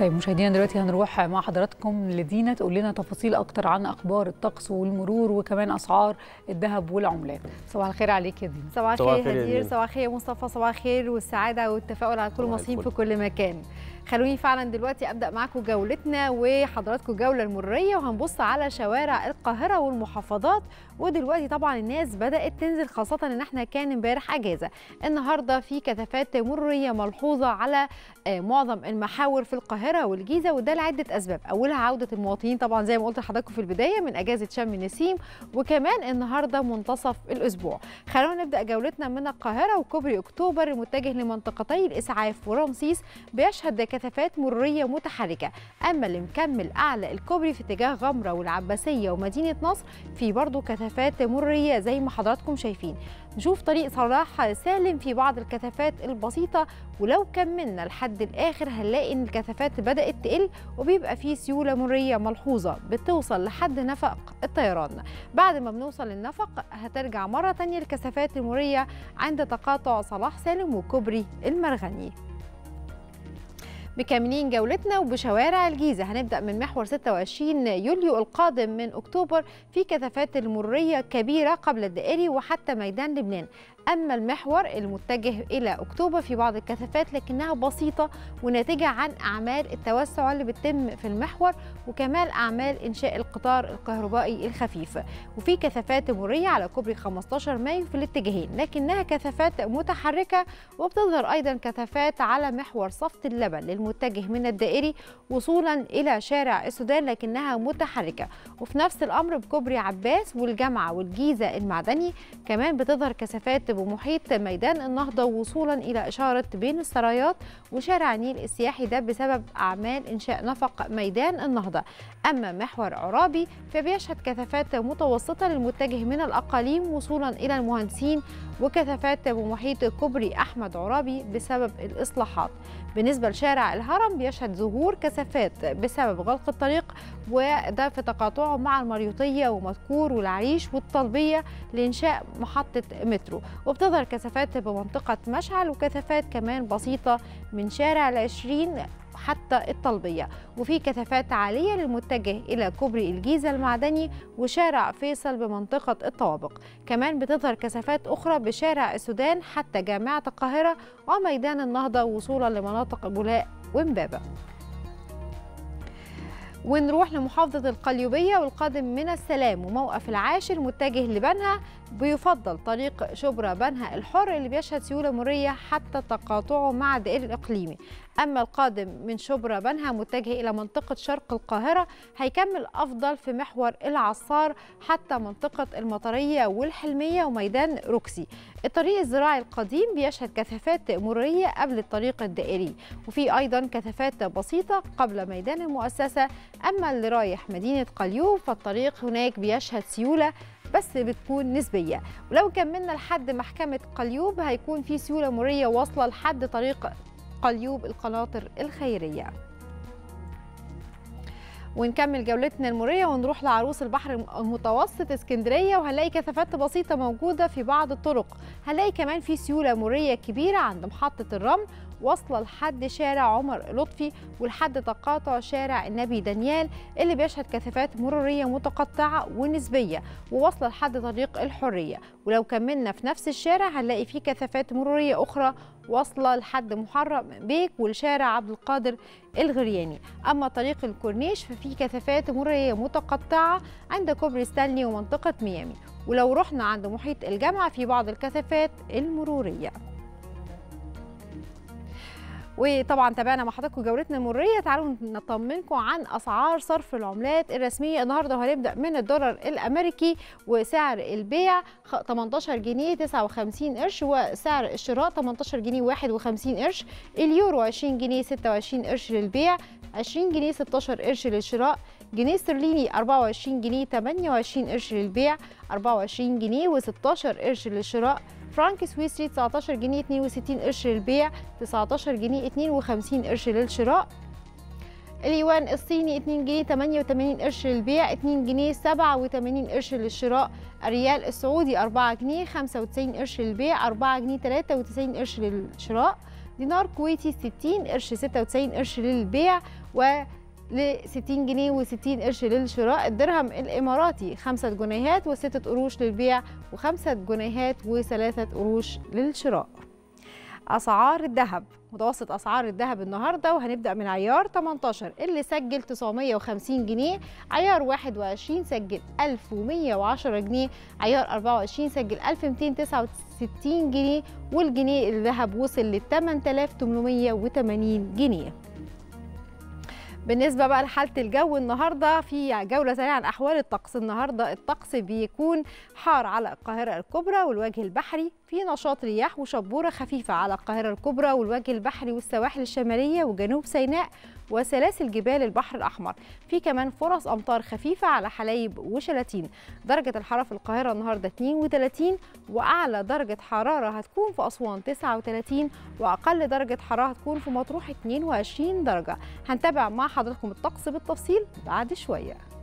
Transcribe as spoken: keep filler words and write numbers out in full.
طيب مشاهدينا دلوقتي هنروح مع حضراتكم لدينا تقول لنا تفاصيل اكتر عن اخبار الطقس والمرور وكمان اسعار الذهب والعملات. صباح الخير عليك يا دينا. صباح الخير يا هدير، صباح الخير يا مصطفى، صباح الخير والسعاده والتفاؤل على كل المصريين في كل مكان. خلوني فعلا دلوقتي ابدا معاكم جولتنا وحضراتكم جوله المروريه، وهنبص على شوارع القاهره والمحافظات. ودلوقتي طبعا الناس بدات تنزل، خاصه ان احنا كان امبارح اجازه، النهارده في كثافات مروريه ملحوظه على معظم المحاور في القاهره والجيزه، وده لعده اسباب. اولها عوده المواطنين طبعا زي ما قلت لحضراتكم في البدايه من اجازه شم النسيم، وكمان النهارده منتصف الاسبوع. خلونا نبدا جولتنا من القاهره، وكوبري اكتوبر المتجه لمنطقتي الاسعاف ورمسيس بيشهد كثافات مروريه متحركه. اما اللي مكمل اعلى الكوبري في اتجاه غمره والعباسيه ومدينه نصر في برضه كثافات مروريه زي ما حضراتكم شايفين. نشوف طريق صلاح سالم في بعض الكثافات البسيطه، ولو كملنا لحد الاخر هنلاقي ان الكثافات بدات تقل، وبيبقى في سيوله مروريه ملحوظه بتوصل لحد نفق الطيران. بعد ما بنوصل للنفق هترجع مره ثانيه الكثافات المروريه عند تقاطع صلاح سالم وكوبري المرغني. مكملين جولتنا وبشوارع الجيزه، هنبدا من محور ستة وعشرين يوليو القادم من اكتوبر في كثافات المروريه كبيره قبل الدائري وحتى ميدان لبنان. اما المحور المتجه الى اكتوبر في بعض الكثافات لكنها بسيطه وناتجه عن اعمال التوسع اللي بتتم في المحور، وكمان اعمال انشاء القطار الكهربائي الخفيف. وفي كثافات مروريه على كوبري خمستاشر مايو في الاتجاهين لكنها كثافات متحركه، وبتظهر ايضا كثافات على محور صفت اللبن للمتجه من الدائري وصولا الى شارع السودان لكنها متحركه. وفي نفس الامر بكوبري عباس والجامعه والجيزه المعدني، كمان بتظهر كثافات بمحيط ميدان النهضة وصولا إلى إشارة بين السرايات وشارع النيل السياحي، ده بسبب أعمال إنشاء نفق ميدان النهضة. أما محور عرابي فبيشهد كثافات متوسطة للمتجه من الأقاليم وصولا إلى المهندسين، وكثافات بمحيط كوبري أحمد عرابي بسبب الإصلاحات. بالنسبة لشارع الهرم بيشهد ظهور كثافات بسبب غلق الطريق، وده في تقاطعه مع المريوطية ومذكور والعريش والطلبية لإنشاء محطة مترو. وبتظهر كثافات بمنطقة مشعل، وكثافات كمان بسيطة من شارع العشرين حتى الطلبية. وفي كثافات عالية للمتجه إلى كوبري الجيزة المعدني وشارع فيصل بمنطقة الطوابق. كمان بتظهر كثافات أخرى بشارع السودان حتى جامعة القاهرة وميدان النهضة وصولا لمناطق بولاق وإمبابة. ونروح لمحافظة القليوبية والقادم من السلام وموقف العاشر متجه لبنها، بيفضل طريق شبرا بنها الحر اللي بيشهد سيولة مرورية حتى تقاطعه مع الدائري الإقليمي. أما القادم من شبرا بنها متجه إلى منطقة شرق القاهرة هيكمل أفضل في محور العصار حتى منطقة المطرية والحلمية وميدان روكسي. الطريق الزراعي القديم بيشهد كثافات مرورية قبل الطريق الدائري، وفي أيضا كثافات بسيطة قبل ميدان المؤسسة. أما اللي رايح مدينة قليوب فالطريق هناك بيشهد سيولة بس بتكون نسبية، ولو كملنا لحد محكمة قليوب هيكون في سيولة مرورية واصلة لحد طريق قليوب القناطر الخيرية. ونكمل جولتنا المروريه ونروح لعروس البحر المتوسط اسكندريه، وهنلاقي كثافات بسيطه موجوده في بعض الطرق. هنلاقي كمان في سيوله مروريه كبيره عند محطه الرمل واصله لحد شارع عمر لطفي ولحد تقاطع شارع النبي دانيال اللي بيشهد كثافات مروريه متقطعه ونسبيه وواصله لحد طريق الحريه. ولو كملنا في نفس الشارع هنلاقي فيه كثافات مروريه اخرى واصله لحد محرم بيك والشارع عبد القادر الغرياني. اما طريق الكورنيش ففي كثافات مروريه متقطعه عند كوبري ستانلي ومنطقه ميامي. ولو رحنا عند محيط الجامعه في بعض الكثافات المروريه. وطبعا تابعنا مع حضراتكم جولتنا المروريه، تعالوا نطمنكم عن اسعار صرف العملات الرسميه النهارده. وهنبدا من الدولار الامريكي وسعر البيع تمنتاشر جنيه تسعة وخمسين قرش، وسعر الشراء تمنتاشر جنيه واحد وخمسين قرش، اليورو عشرين جنيه ستة وعشرين قرش للبيع، عشرين جنيه ستاشر قرش للشراء، جنيه استرليني أربعة وعشرين جنيه تمنية وعشرين قرش للبيع، أربعة وعشرين جنيه وستاشر قرش للشراء، فرانك سويسري تسعتاشر جنيه اتنين وستين قرش للبيع، تسعتاشر جنيه اتنين وخمسين قرش للشراء، اليوان الصيني اتنين جنيه تمنية وتمانين قرش للبيع، اتنين جنيه سبعة وتمانين قرش للشراء، الريال السعودي أربعة جنيه خمسة وتسعين قرش للبيع، أربعة جنيه تلاتة وتسعين قرش للشراء، دينار كويتي ستين قرش، ستة وتسعين قرش للبيع و لستين جنيه وستين قرش للشراء. الدرهم الإماراتي خمسة جنيهات وستة قروش للبيع وخمسة جنيهات وثلاثة قروش للشراء. أسعار الذهب، متوسط أسعار الذهب النهاردة، وهنبدأ من عيار تمنتاشر اللي سجل تسعمية وخمسين جنيه، عيار واحد وعشرين سجل ألف ومية وعشرة جنيه، عيار أربعة وعشرين سجل ألف ومئتين وتسعة وستين جنيه، والجنيه الذهب وصل ل تمنية آلاف وتمنمية وتمانين جنيه. بالنسبه بقى لحاله الجو النهارده، في جوله سريعه عن احوال الطقس. النهارده الطقس بيكون حار على القاهره الكبرى والوجه البحري، في نشاط رياح وشبوره خفيفه على القاهره الكبرى والوجه البحري والسواحل الشماليه وجنوب سيناء وسلاسل جبال البحر الاحمر، في كمان فرص امطار خفيفه على حلايب وشلاتين. درجه الحراره في القاهره النهارده اتنين وتلاتين، واعلى درجه حراره هتكون في اسوان تسعة وتلاتين، واقل درجه حراره هتكون في مطروح اتنين وعشرين درجه. هنتابع مع حضراتكم الطقس بالتفصيل بعد شويه.